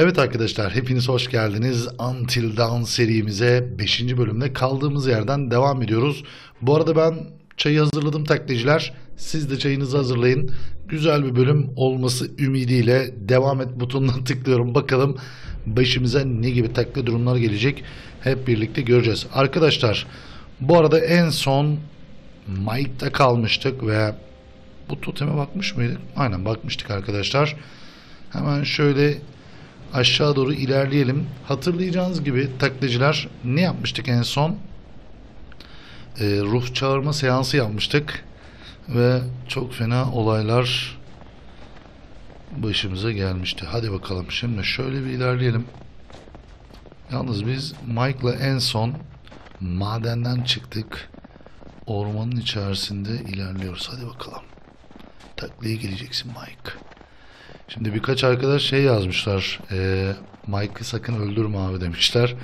Evet arkadaşlar, hepiniz hoş geldiniz. Until Dawn serimize 5. bölümde kaldığımız yerden devam ediyoruz. Bu arada ben çayı hazırladım taklitçiler. Siz de çayınızı hazırlayın. Güzel bir bölüm olması ümidiyle devam et butonuna tıklıyorum. Bakalım başımıza ne gibi taklit durumlar gelecek. Hep birlikte göreceğiz. Arkadaşlar bu arada en son Mike'da kalmıştık ve bu toteme bakmış mıydık? Aynen bakmıştık arkadaşlar. Hemen şöyle aşağı doğru ilerleyelim. Hatırlayacağınız gibi taklitçiler ne yapmıştık en son? Ruh çağırma seansı yapmıştık. Ve çok fena olaylar başımıza gelmişti. Hadi bakalım şimdi şöyle bir ilerleyelim. Yalnız biz Mike'la en son madenden çıktık. Ormanın içerisinde ilerliyoruz. Hadi bakalım. Takliye geleceksin Mike. Şimdi birkaç arkadaş şey yazmışlar. Mike'ı sakın öldürme abi demişler.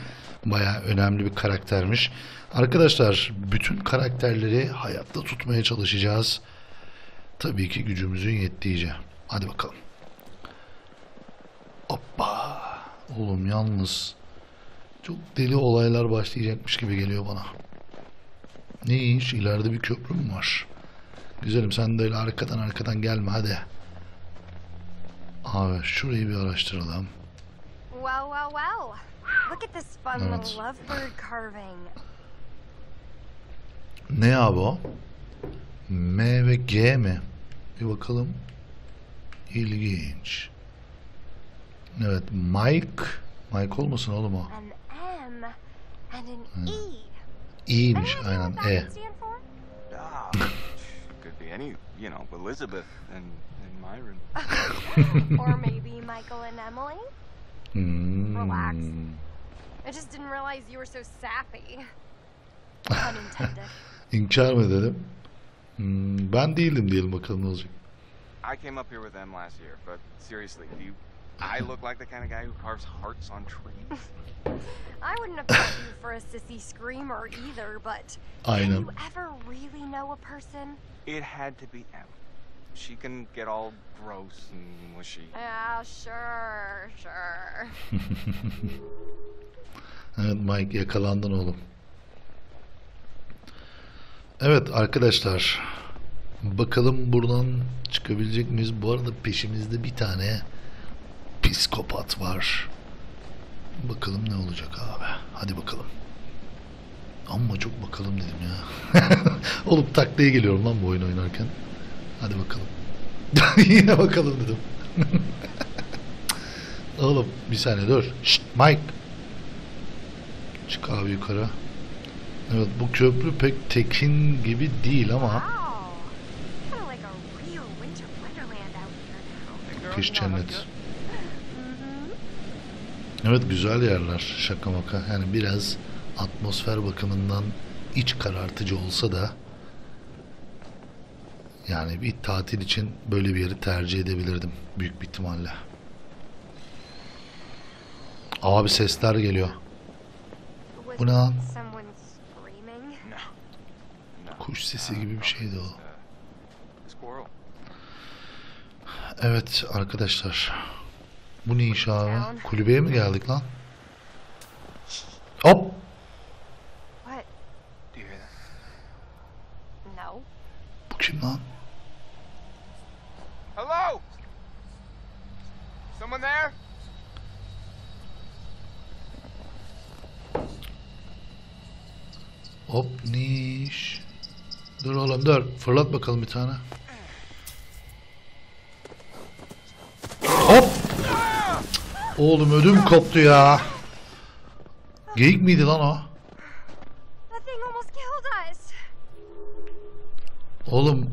Bayağı önemli bir karaktermiş. Arkadaşlar bütün karakterleri hayatta tutmaya çalışacağız. Tabii ki gücümüzün yettiğince. Hadi bakalım. Hoppa. Oğlum yalnız çok deli olaylar başlayacakmış gibi geliyor bana. Ne iş? İleride bir köprü mü var? Güzelim sen de öyle arkadan gelme hadi. Abi şurayı bir araştıralım. Wow. Look at this fun little lovebird carving. Ne abi o? M ve G mi? Bir bakalım. İlginç. Evet, Mike olmasın oğlum o. İyiymiş aynen E. Any, you know, Elizabeth and Myron. Or maybe Michael and Emily? Relax. I just didn't realize you were so sappy. Unintended. İnkar mı dedim? Ben değildim diyelim bakalım ne olacak. I came up here with them last year, but seriously, I look like the kind of guy who carves hearts on trees. I wouldn't have thought you for a sissy screamer either, but do you ever really know a person? It had to be Emma. She can get all gross and mushy. Yeah, sure. Evet Mike yakalandın oğlum. Evet arkadaşlar. Bakalım buradan çıkabilecek miyiz? Bu arada peşimizde bir tane psikopat var. Bakalım ne olacak abi. Hadi bakalım. Amma çok bakalım dedim ya. Oğlum taklaya geliyorum lan bu oyun oynarken. Hadi bakalım. Yine bakalım dedim. Oğlum bir saniye dur. Şşt Mike. Çık abi yukarı. Evet bu köprü pek tekin gibi değil ama. Kış cennet. Evet güzel yerler şaka maka. Yani biraz atmosfer bakımından iç karartıcı olsa da yani bir tatil için böyle bir yeri tercih edebilirdim büyük bir ihtimalle. Abi sesler geliyor. Bu ne lan? Kuş sesi gibi bir şeydi o. Evet arkadaşlar. Bu ne iş abi? Kulübeye mi geldik lan? Hop! Bu kim lan? Hello. Someone there? Hop niş. Dur oğlum dur. Fırlat bakalım bir tane. Hop! Oğlum ödüm koptu ya. Geyik miydi lan o? Oğlum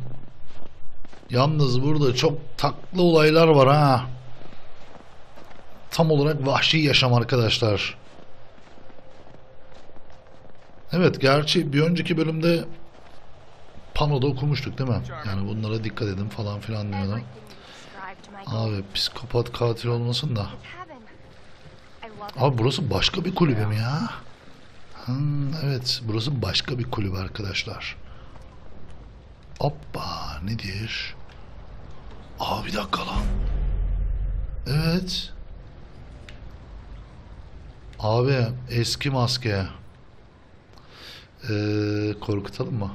yalnız burada çok tatlı olaylar var ha. Tam olarak vahşi yaşam arkadaşlar. Evet gerçi bir önceki bölümde panoda okumuştuk değil mi? Yani bunlara dikkat edin falan filan diyordum. Abi psikopat katil olmasın da. Abi burası başka bir kulübe mi ya? Evet burası başka bir kulübe arkadaşlar. Hoppa nedir? Aa bir dakika lan. Evet. Abi eski maske. Korkutalım mı?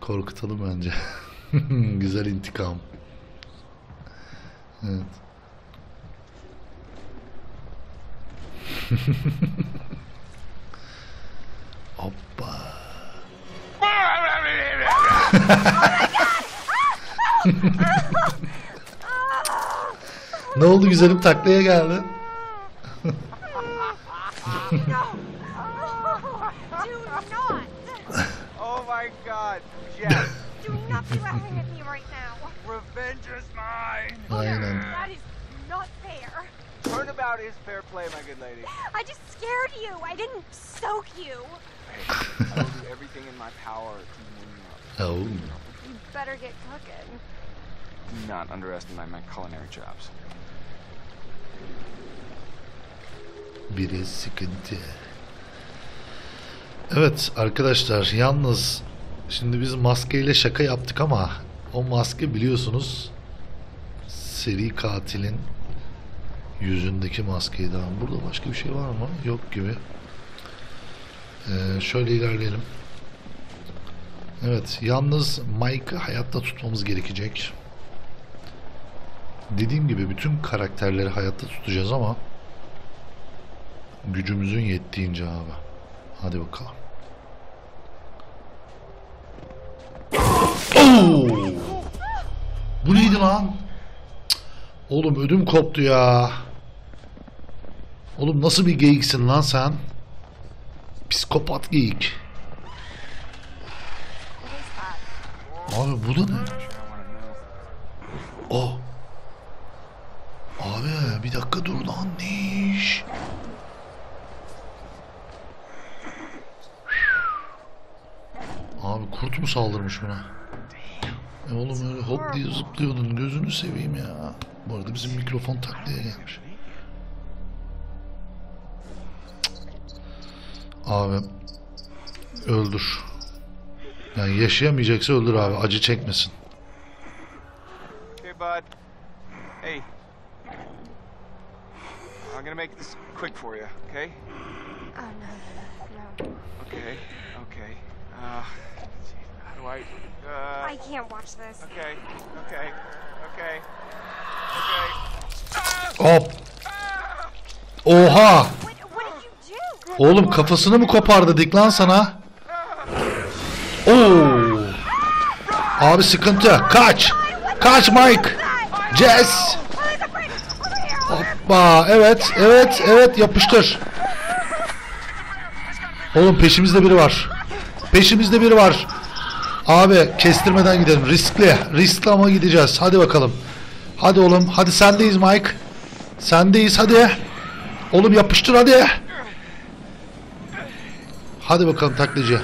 Korkutalım bence. Güzel intikam. Evet. Hoppa. Ne oldu güzelim, taklaya geldi. Aynen. Turnabout is fair play, my good lady. I just scared you. I didn't soak you. I will do everything in my power to clean you up. Oh. You better get cooking. Do not underestimate my culinary chops. Biri sıkıntı. Evet arkadaşlar, yalnız şimdi biz maskeyle şaka yaptık ama o maske biliyorsunuz seri katilin yüzündeki maskeyi. Daha burada başka bir şey var mı? Yok gibi. Şöyle ilerleyelim. Evet, yalnız Mike'ı hayatta tutmamız gerekecek. Dediğim gibi bütün karakterleri hayatta tutacağız ama gücümüzün yettiğince abi. Hadi bakalım. Oo! Bu neydi lan? Oğlum ödüm koptu ya. Oğlum nasıl bir geyiksin lan sen? Psikopat geyik. Abi bu da ne? Oh. Abi bir dakika dur lan, ne iş? Abi kurt mu saldırmış buna? Oğlum öyle hop diye zıplıyordun, gözünü seveyim ya. Bu arada bizim mikrofon takliye gelmiş. Abi öldür. Yani yaşayamayacaksa öldür abi, acı çekmesin. Hey bud. Hey. I'm gonna make this quick for you, okay? Oh no. Okay. Okay. How do I? I can't watch this. Okay. Okay. Okay. Okay. Hop. Oha. Oğlum kafasını mı kopardık lan sana? Oo. Abi sıkıntı. Kaç. Kaç Mike. Jess. Hoppa. Evet. Evet. Evet. Yapıştır. Oğlum peşimizde biri var. Peşimizde biri var. Abi kestirmeden gidelim. Riskli. Riskli ama gideceğiz. Hadi bakalım. Hadi oğlum. Hadi sendeyiz Mike. Sendeyiz hadi. Oğlum yapıştır hadi. Hadi bakalım taklacı.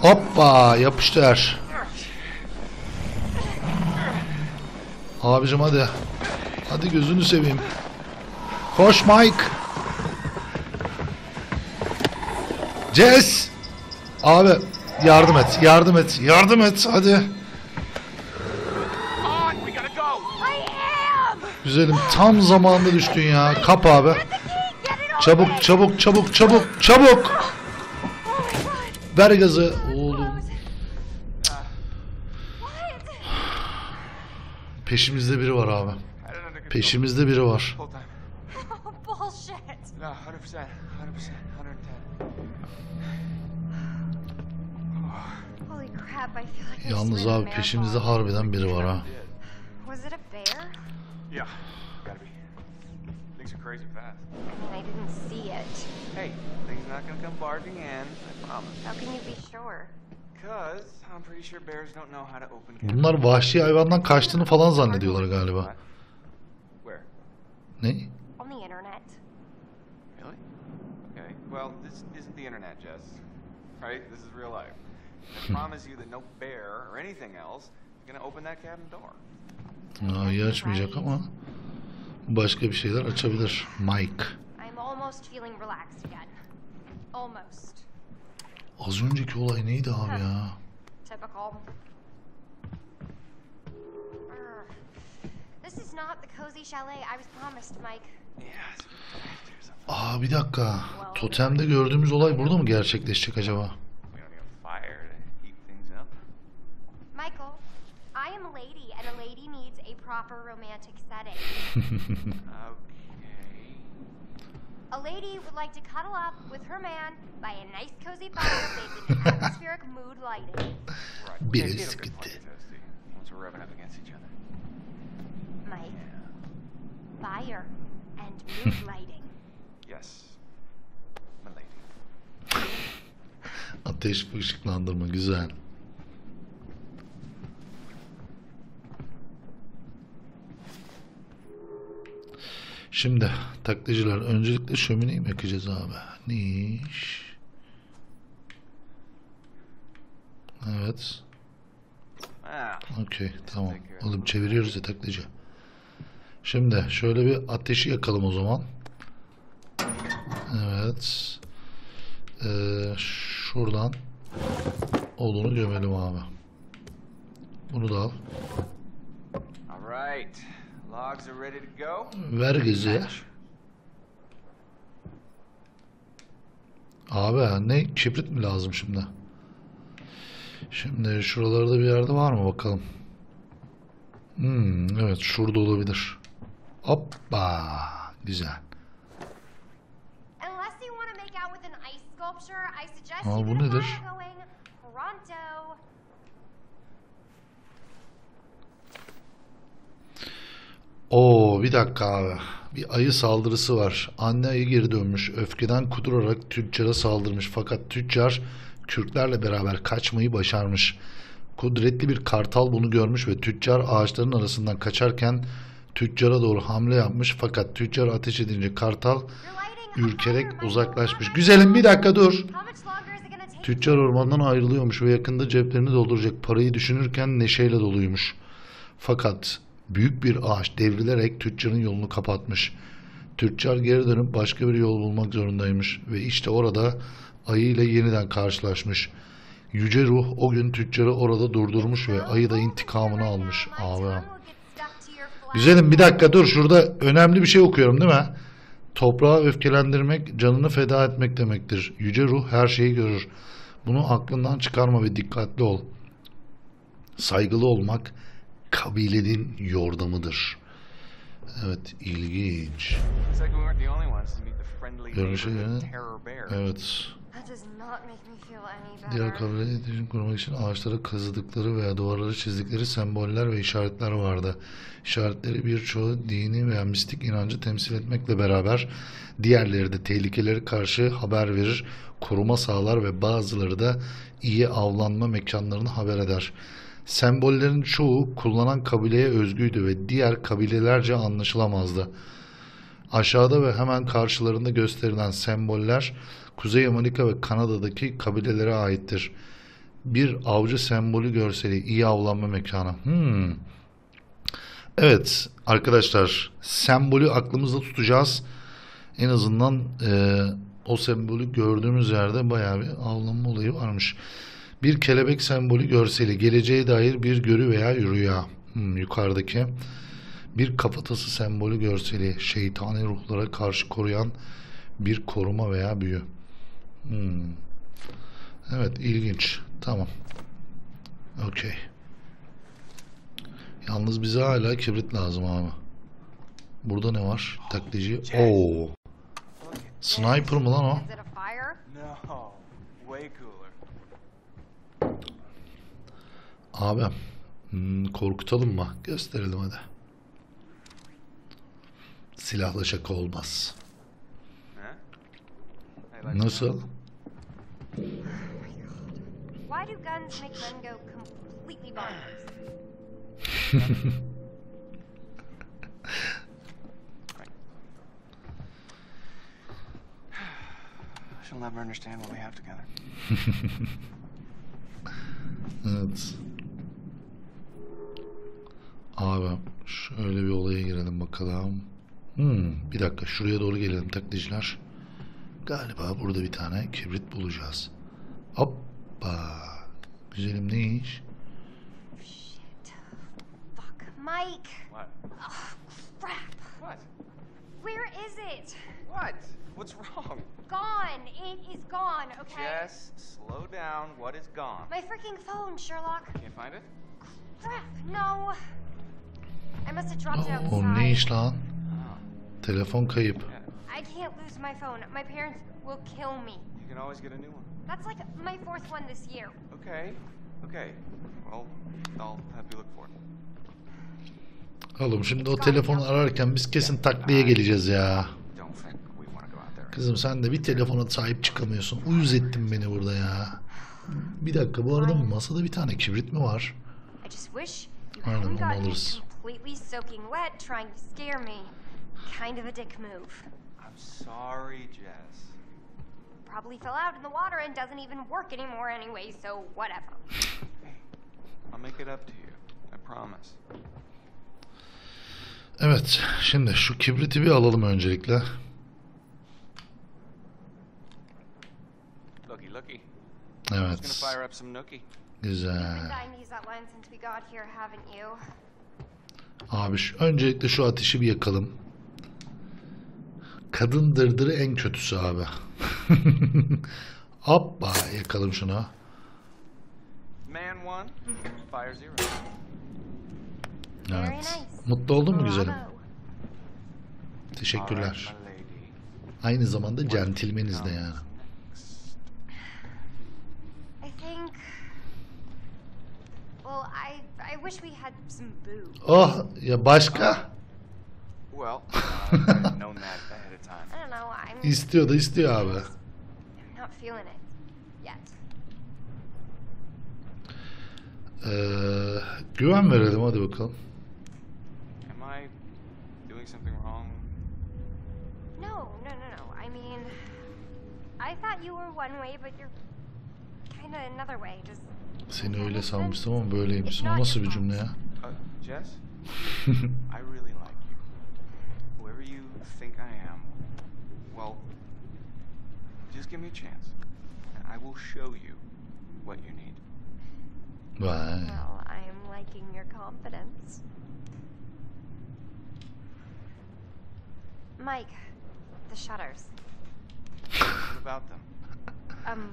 Hoppa yapıştır. Abicim hadi. Hadi gözünü seveyim. Koş Mike. Jess. Abi yardım et. Yardım et. Yardım et hadi. Güzelim tam zamanında düştün ya. Kap abi. Çabuk çabuk çabuk çabuk çabuk. Ver gazı oğlum. Peşimizde biri var abi. Peşimizde biri var. Yalnız abi peşimizde harbiden biri var ha. Yeah, gotta be. Things are crazy fast. I didn't see it. Hey, things not gonna come barging in, I promise. How can you be sure? Cause I'm pretty sure bears don't know how to open cages. Bunlar vahşi hayvandan kaçtığını falan zannediyorlar galiba. Where? Ne? On the internet. Really? Okay. Well, this isn't the internet, Jess. Right? This is real life. I promise you that no bear or anything else is gonna open that cabin door. Ayı açmayacak ama başka bir şeyler açabilir Mike. Az önceki olay neydi abi ya? Aa bir dakika. Totem'de gördüğümüz olay burada mı gerçekleşecek acaba? A lady would like to cuddle up with her man by a nice cozy fire bathed in atmospheric mood lighting. Biri sıkıntı. Mike, fire and mood lighting. Yes, my lady. Ateş ışıklandırma güzel. Şimdi taklacılar öncelikle şömineyi mi yakacağız abi? Ne iş? Evet. Okey tamam. Oğlum çeviriyoruz ya taklacı. Şimdi şöyle bir ateşi yakalım o zaman. Evet. Şuradan odunu gömelim abi. Bunu da al. Alright. Logs are ready to go. Ver bizi. Abi ne kibrit mi lazım şimdi? Şimdi şuralarda bir yerde var mı bakalım? Evet şurada olabilir. Hoppa güzel. Ama bu nedir? Oo bir dakika abi. Bir ayı saldırısı var. Anne ayı geri dönmüş. Öfkeden kudurarak tüccara saldırmış. Fakat tüccar kürklerle beraber kaçmayı başarmış. Kudretli bir kartal bunu görmüş ve tüccar ağaçların arasından kaçarken tüccara doğru hamle yapmış. Fakat tüccar ateş edince kartal ürkerek uzaklaşmış. Güzelim bir dakika dur. Tüccar ormandan ayrılıyormuş ve yakında ceplerini dolduracak parayı düşünürken neşeyle doluymuş. Fakat büyük bir ağaç devrilerek tüccarın yolunu kapatmış. Tüccar geri dönüp başka bir yol bulmak zorundaymış ve işte orada ayı ile yeniden karşılaşmış. Yüce ruh o gün tüccarı orada durdurmuş ve ayı da intikamını almış. Abi. Güzelim bir dakika dur, şurada önemli bir şey okuyorum değil mi? Toprağa öfkelendirmek canını feda etmek demektir. Yüce ruh her şeyi görür. Bunu aklından çıkarma ve dikkatli ol. Saygılı olmak kabilenin yordamıdır. Evet, ilginç. Evet. Diğer kabile iletişim kurmak için ağaçlara kazıdıkları veya duvarlara çizdikleri semboller ve işaretler vardı. İşaretleri birçoğu dini veya mistik inancı temsil etmekle beraber diğerleri de tehlikelere karşı haber verir, koruma sağlar ve bazıları da iyi avlanma mekanlarını haber eder. Sembollerin çoğu kullanan kabileye özgüydü ve diğer kabilelerce anlaşılamazdı. Aşağıda ve hemen karşılarında gösterilen semboller Kuzey Amerika ve Kanada'daki kabilelere aittir. Bir avcı sembolü görseli, iyi avlanma mekanı. Evet arkadaşlar, sembolü aklımızda tutacağız. En azından o sembolü gördüğümüz yerde bayağı bir avlanma olayı varmış. Bir kelebek sembolü görseli, geleceğe dair bir görü veya rüya. Yukarıdaki. Bir kafatası sembolü görseli, şeytani ruhlara karşı koruyan bir koruma veya büyü. Evet ilginç. Tamam. Okey. Yalnız bize hala kibrit lazım abi. Burada ne var? Taklici. Oo. Sniper mı lan o? Abi korkutalım mı? Gösterelim hadi. Silahla şaka olmaz. Nasıl? Evet. Abi şöyle bir olaya girelim bakalım. Bir dakika şuraya doğru gelelim taklitçiler. Galiba burada bir tane kibrit bulacağız. Hoppa. Güzelim ne iş? Fuck Mike. What? Oh, crap. What? Where is it? What? What's wrong? Gone. It is gone, okay? Jess, slow down. What is gone? My freaking phone, Sherlock. Can't find it? Crap, no. I must have dropped it outside. Oh, nee, slaan. Telefon kayıp. I can't lose my phone. My parents will kill me. You can always get a new one. That's like my fourth one this year. Okay. Okay. Well, I'll have you look for it. Oğlum şimdi o telefonu ararken biz kesin takliye geleceğiz ya. Kızım sen de bir telefona sahip çıkamıyorsun. Uyuz ettin beni burada ya. Bir dakika, bu arada masada bir tane kibrit mi var? Aynen, onu alırız. Evet, şimdi şu kibriti bir alalım öncelikle. Evet. Güzel. Abi öncelikle şu ateşi bir yakalım. Kadın dırdırı en kötüsü abi. Hoppa, yakalım şunu. Evet. Mutlu oldun mu güzelim? Teşekkürler. Aynı zamanda centilmeniz de yani. Oh ya, başka? İstiyor da istiyor abi. Güven verelim hadi bakalım. Seni öyle sanmıştım ama böyleymişsin. O nasıl bir cümle ya? Jess, I really like you. Whoever you think I am, well, just give me a chance, and I will show you what you need. Vay. Well, I am liking your confidence. Mike, the shutters. What about them?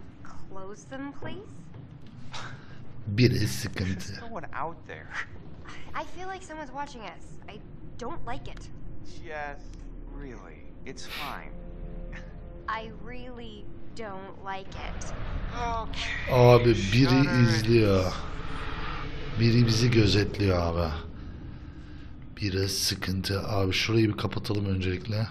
Close them, please. Bir sıkıntı. I feel like someone's watching us. I don't like it. Yes, really. It's fine. I really don't like it. Abi biri izliyor. Biri bizi gözetliyor abi. Biraz sıkıntı. Abi şurayı bir kapatalım öncelikle.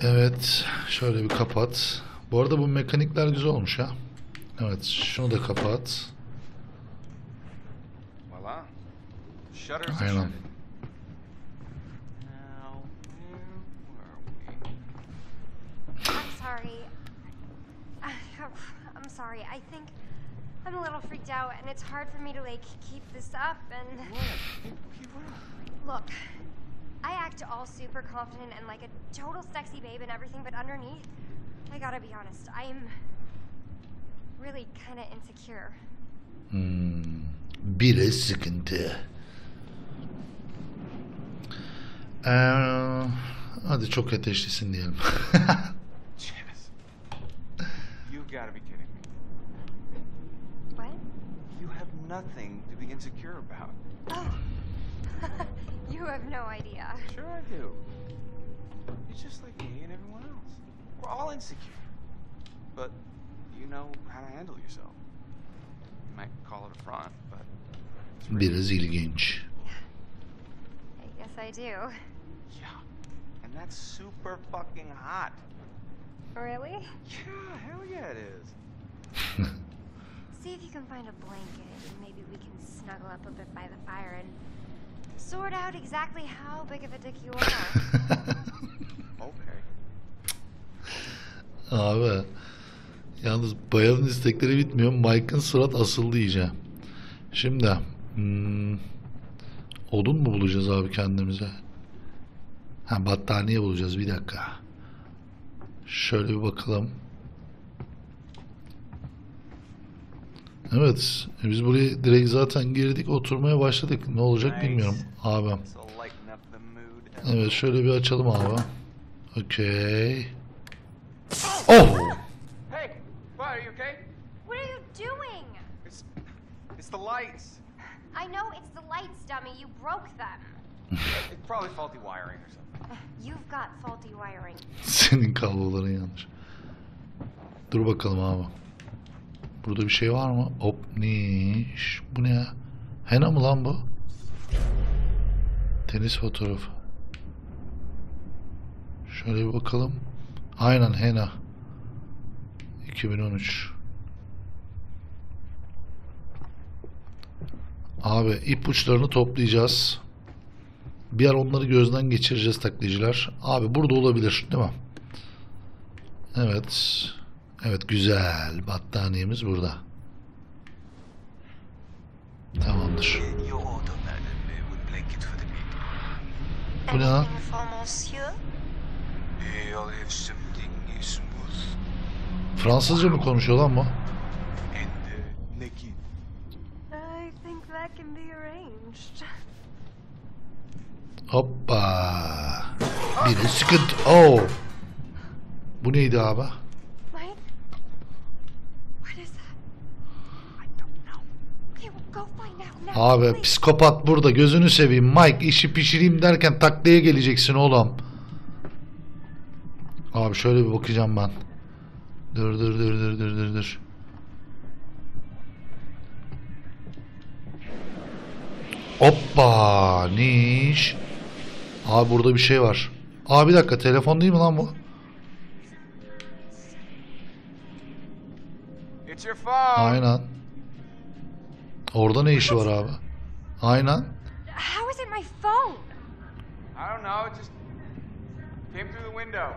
Evet, şöyle bir kapat. Bu arada bu mekanikler güzel olmuş ya. Evet, şunu da kapat. Aynen. I'm sorry. I think I'm a little freaked out and it's hard for me to like keep this up and look. I act all super confident and like a total sexy babe and everything, but underneath, I gotta be honest, I'm really kind of insecure. Biraz sıkıntı. Hadi çok ateşlisin diyelim. Yes. You gotta be kidding me. What? You have nothing to be insecure about. Oh. You have no idea. Sure I do. It's just like me and everyone else. We're all insecure. But you know how to handle yourself. You might call it a front, but it's really biraz ilginç. Yeah. Yes, I do. Yeah. And that's super fucking hot. Really? Yeah, hell yeah it is. See if you can find a blanket and maybe we can snuggle up a bit by the fire and sort out exactly how big of a dick you are. Abi, yalnız bayanın istekleri bitmiyor. Mike'ın surat asıldı iyice. Şimdi, odun mu bulacağız abi kendimize? Ha, battaniye bulacağız. Bir dakika. Şöyle bir bakalım. Evet, biz buraya direkt zaten girdik, oturmaya başladık. Ne olacak bilmiyorum abi. Evet, şöyle bir açalım abi. Okay. Oh! Hey, why are you okay? What are you doing? It's the lights. I know it's the lights, dummy. You broke them. It's probably faulty wiring or something. You've got faulty wiring. Senin kabloların yanlış. Dur bakalım abi. Burada bir şey var mı? Hop, niş. Bu ne ya? Hannah mı lan bu? Tenis fotoğrafı. Şöyle bir bakalım. Aynen, Hannah. 2013. Abi, ipuçlarını toplayacağız. Bir ara onları gözden geçireceğiz taklitçiler. Abi burada olabilir, değil mi? Evet. Evet, güzel. Battaniyemiz burada. Tamamdır. Bu ne lan? Fransızca mı konuşuyor lan bu? Hoppa. Bir sıkıntı. Oh. Bu neydi abi? Abi psikopat burada, gözünü seveyim Mike, işi pişireyim derken taklaya geleceksin oğlum. Abi şöyle bir bakacağım ben. Dur. Hoppa, niş. Abi burada bir şey var. Abi bir dakika, telefon değil mi lan bu? Aynen. Orada ne işi var abi? Aynen. How is it my phone? I don't know, it just came through the window.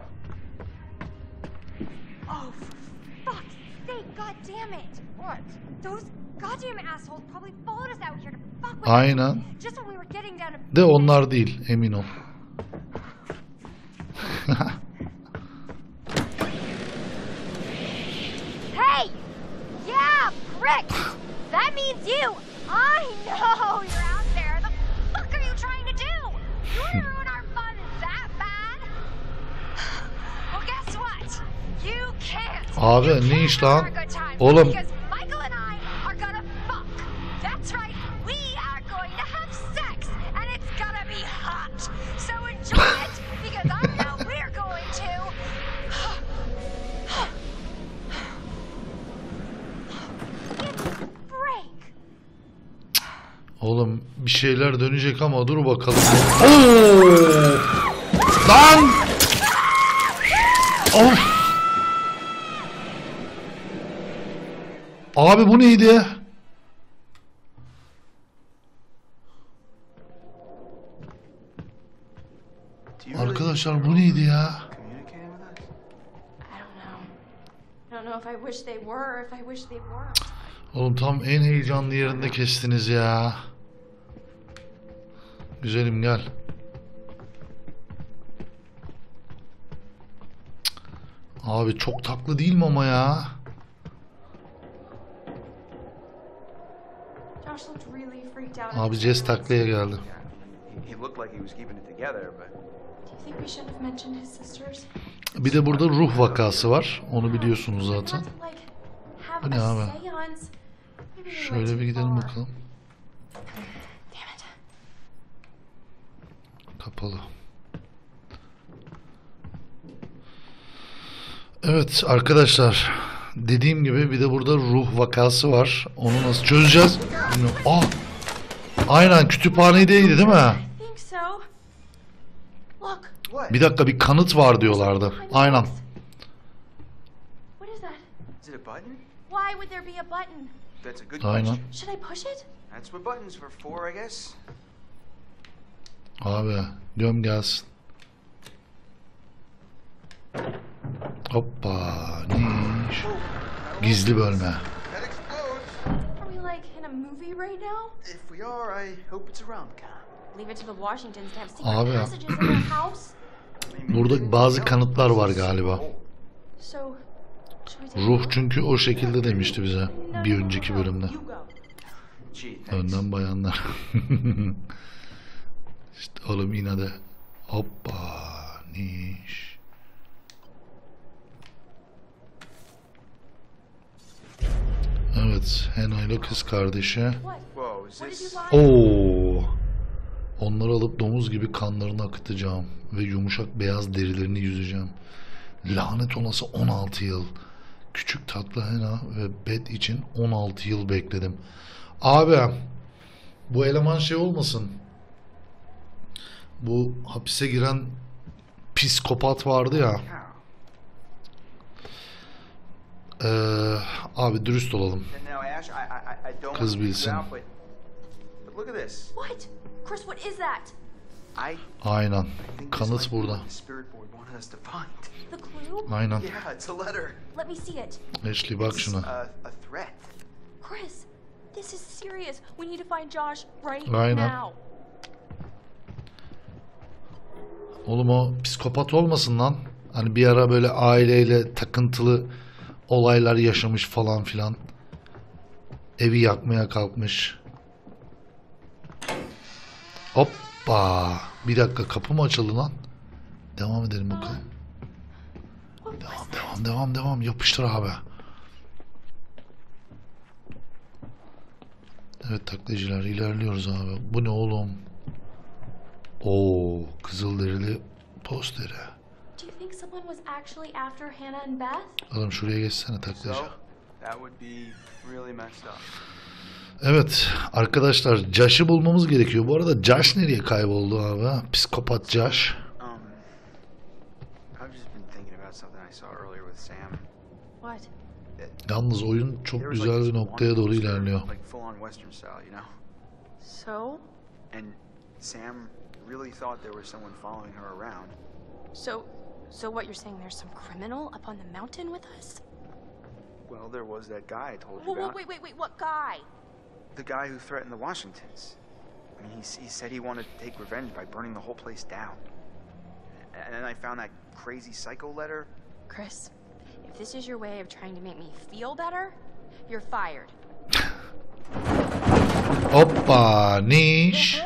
Oh, for fuck's sake, goddamn it. What? Those goddamn assholes probably followed us out here to fuck with us. Aynen. Just when we were getting down to... De onlar değil, emin ol. Hey! Yeah, prick! That means you! I know you're out there! The fuck are you trying to do? You wanna ruin our fun that bad? Well, guess what? You can't! Abi ne iş lan? Oğlum! Oğlum bir şeyler dönecek ama dur bakalım. Oo! Lan! Of! Abi bu neydi? Arkadaşlar bu neydi ya? Oğlum tam en heyecanlı yerinde kestiniz ya. Güzelim gel. Abi çok tatlı değil mi ama ya? Abi Jess taklaya geldi. Bir de burada ruh vakası var. Onu biliyorsunuz zaten. Bu ne abi? Şöyle bir gidelim bakalım. Kapalı. Evet arkadaşlar, dediğim gibi bir de burada ruh vakası var. Onu nasıl çözeceğiz? Ah! Aynen, kütüphanedeydi değil mi? Bir dakika, bir kanıt var diyorlardı. Aynen. Aynen. Abi diyorum gelsin. Hoppa, niş. Gizli bölme. Abi burada bazı kanıtlar var galiba. Ruh çünkü o şekilde demişti bize bir önceki bölümde. Önden bayanlar. İşte oğlum inadı. Hoppa. Niş. Evet. Hannah ile kız kardeşi. Oo. Onları alıp domuz gibi kanlarını akıtacağım. Ve yumuşak beyaz derilerini yüzeceğim. Lanet olası 16 yıl. Küçük tatlı Hannah ve Beth için 16 yıl bekledim. Abi bu eleman şey olmasın. Bu hapise giren psikopat vardı ya. Abi dürüst olalım. Kız bilsin. Aynen. Kanıt burada. Aynen. Ashley bak şuna. Chris, this is serious. We need to find Josh right now. Oğlum o psikopat olmasın lan. Hani bir ara böyle aileyle takıntılı olaylar yaşamış falan filan. Evi yakmaya kalkmış. Hoppa. Bir dakika kapı mı açıldı lan? Devam edelim bakalım. Devam. Yapıştır abi. Evet taklacılar ilerliyoruz abi. Bu ne oğlum? Oo, kızılderili posteri. Oğlum şuraya geçsene taklacı. Evet arkadaşlar Josh'ı bulmamız gerekiyor. Bu arada Josh nereye kayboldu abi? Ha? Psikopat Josh. Yalnız oyun çok güzel bir noktaya doğru ilerliyor. Sam really thought there was someone following her around. So what you're saying there's some criminal up on the mountain with us? Well, there was that guy I told you about. Wait, what guy? The guy who threatened the Washingtons. I mean, he said he wanted to take revenge by burning the whole place down. And then I found that crazy psycho letter. Chris, if this is your way of trying to make me feel better, you're fired. Hoppa, niş.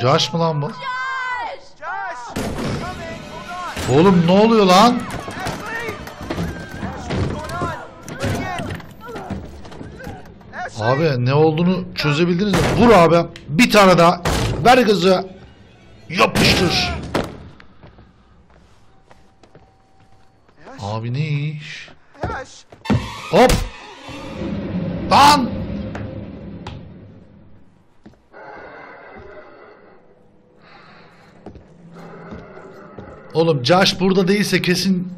Josh mı lan bu? Oğlum ne oluyor lan? Abi ne olduğunu çözebildiniz mi? Vur abi. Bir tane daha. Ver kızı. Yapıştır. Abi ne iş? Hop. Lan. Oğlum Josh burada değilse kesin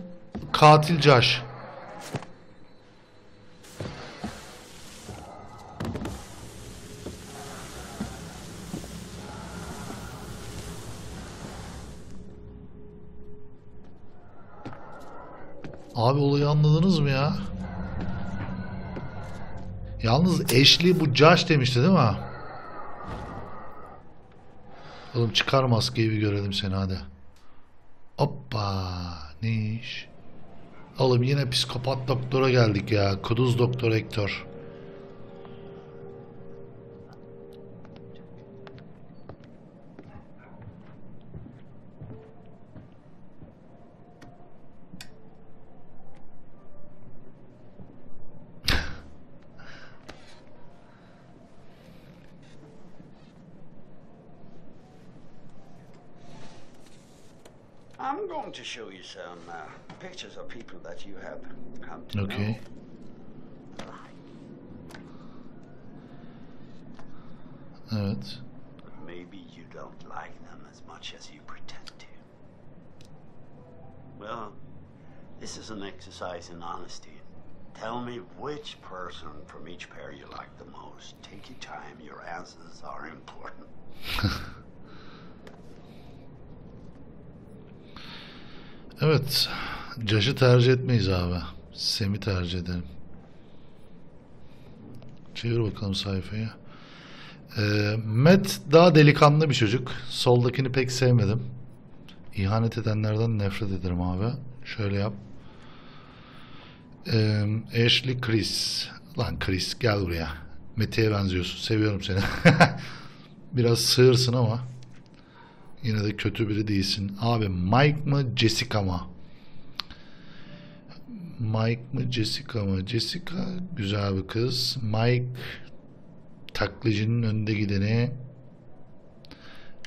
katil Josh. Abi olayı anladınız mı ya? Yalnız Ashley bu Josh demişti değil mi? Oğlum çıkar maskeyi bir görelim seni hadi. Hoppa niş. Oğlum yine psikopat doktora geldik ya. Kuduz doktor Hector. I'm going to show you some pictures of people that you have come to know. Evet. Maybe you don't like them as much as you pretend to. Well, this is an exercise in honesty. Tell me which person from each pair you like the most. Take your time. Your answers are important. Evet, Josh'ı tercih etmeyiz abi. Sam'i tercih edelim. Çevir bakalım sayfayı. Matt daha delikanlı bir çocuk. Soldakini pek sevmedim. İhanet edenlerden nefret ederim abi. Şöyle yap. Ashley, Chris. Lan Chris gel buraya. Mete'ye benziyorsun. Seviyorum seni. Biraz sığırsın ama yine de kötü biri değilsin. Abi Mike mı Jessica mı? Mike mı Jessica mı? Jessica güzel bir kız. Mike taklidinin önde gideni.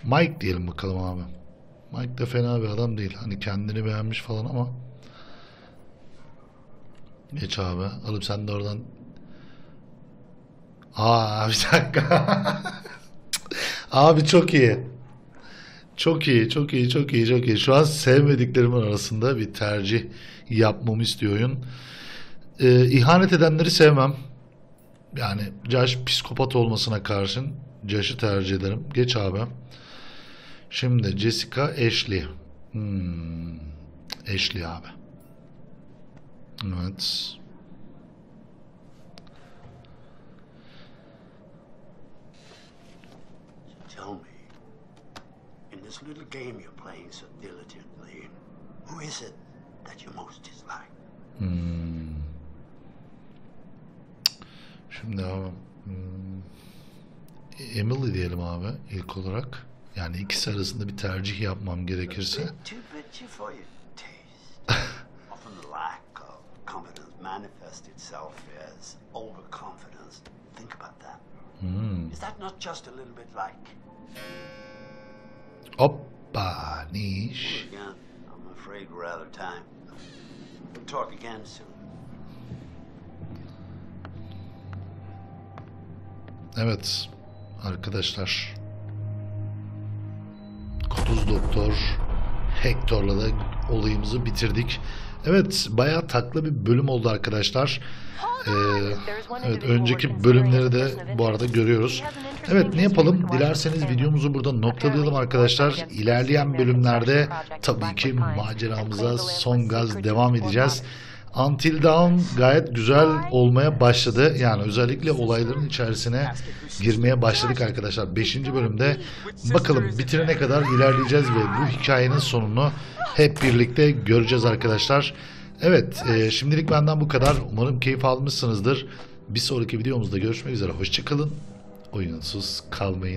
Mike diyelim bakalım abi. Mike de fena bir adam değil. Hani kendini beğenmiş falan ama. Geç abi. Alıp sen de oradan. Aa bir dakika. Abi çok iyi. Çok iyi, çok iyi, çok iyi, çok iyi. Şu an sevmediklerimin arasında bir tercih yapmamı istiyor oyun. İhanet edenleri sevmem. Yani Josh psikopat olmasına karşın Josh'ı tercih ederim. Geç abi. Şimdi Jessica, Ashley. Ashley abi. Evet. This little game you're playing so diligently. Who is it that you most dislike? Şimdi abi, Emily diyelim abi ilk olarak. Yani ikisi arasında bir tercih yapmam gerekirse. Often the lack of confidence manifests itself as overconfidence. Think about that. Is that not just a little bit like? Hoppa, ne iş? Evet arkadaşlar, Kuduz Doktor Hector'la da olayımızı bitirdik. Evet, bayağı taklı bir bölüm oldu arkadaşlar. Evet, önceki bölümleri de bu arada görüyoruz. Evet, ne yapalım? Dilerseniz videomuzu burada noktalayalım arkadaşlar. İlerleyen bölümlerde tabii ki maceramıza son gaz devam edeceğiz. Until Dawn gayet güzel olmaya başladı. Yani özellikle olayların içerisine girmeye başladık arkadaşlar. 5. bölümde bakalım bitirene kadar ilerleyeceğiz ve bu hikayenin sonunu hep birlikte göreceğiz arkadaşlar. Evet, şimdilik benden bu kadar. Umarım keyif almışsınızdır. Bir sonraki videomuzda görüşmek üzere. Hoşça kalın. Oyunsuz kalmayın.